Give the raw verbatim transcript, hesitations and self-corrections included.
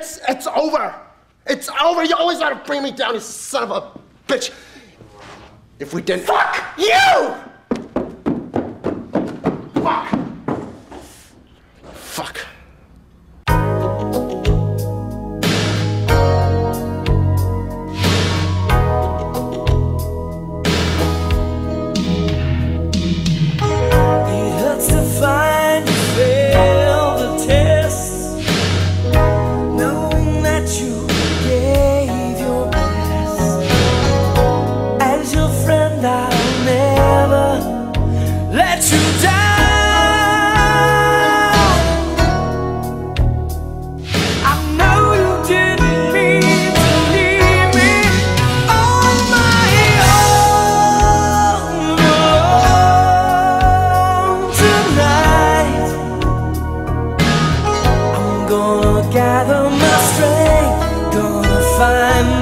It's, it's over. It's over. You always gotta bring me down, you son of a bitch. If we didn't... Fuck you! Fuck. Fuck. Gonna gather my strength, gonna find